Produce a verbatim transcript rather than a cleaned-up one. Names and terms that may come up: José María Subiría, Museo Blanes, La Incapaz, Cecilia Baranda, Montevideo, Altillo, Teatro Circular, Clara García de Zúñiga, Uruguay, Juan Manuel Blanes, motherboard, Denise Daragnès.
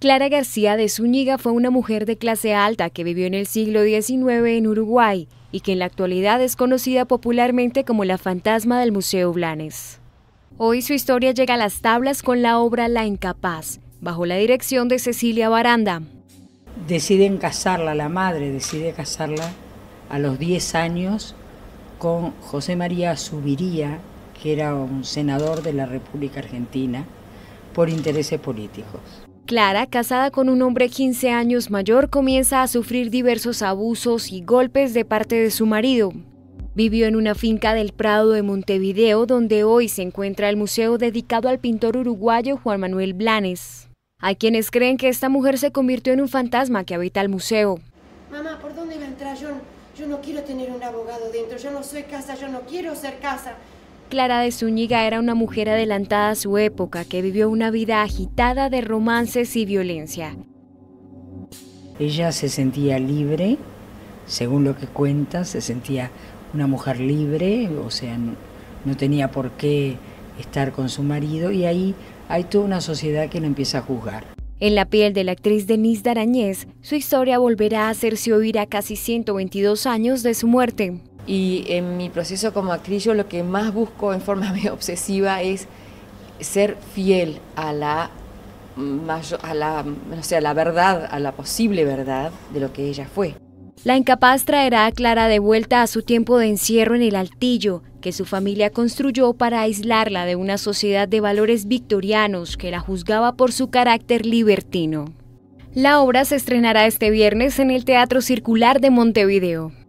Clara García de Zúñiga fue una mujer de clase alta que vivió en el siglo diecinueve en Uruguay y que en la actualidad es conocida popularmente como la fantasma del Museo Blanes. Hoy su historia llega a las tablas con la obra La Incapaz, bajo la dirección de Cecilia Baranda. Deciden casarla, la madre decide casarla a los diez años con José María Subiría, que era un senador de la República Argentina, por intereses políticos. Clara, casada con un hombre quince años mayor, comienza a sufrir diversos abusos y golpes de parte de su marido. Vivió en una finca del Prado de Montevideo, donde hoy se encuentra el museo dedicado al pintor uruguayo Juan Manuel Blanes. Hay quienes creen que esta mujer se convirtió en un fantasma que habita el museo. Mamá, ¿por dónde iba a entrar? Yo, yo no quiero tener un abogado dentro, yo no soy casa, yo no quiero ser casa. Clara de Zúñiga era una mujer adelantada a su época que vivió una vida agitada de romances y violencia. Ella se sentía libre, según lo que cuenta, se sentía una mujer libre, o sea, no, no tenía por qué estar con su marido, y ahí hay toda una sociedad que lo empieza a juzgar. En la piel de la actriz Denise Daragnès, su historia volverá a hacerse oír a casi ciento veintidós años de su muerte. Y en mi proceso como actriz, yo lo que más busco en forma medio obsesiva es ser fiel a la, a la, o sea, la verdad, a la posible verdad de lo que ella fue. La Incapaz traerá a Clara de vuelta a su tiempo de encierro en el Altillo, que su familia construyó para aislarla de una sociedad de valores victorianos que la juzgaba por su carácter libertino. La obra se estrenará este viernes en el Teatro Circular de Montevideo.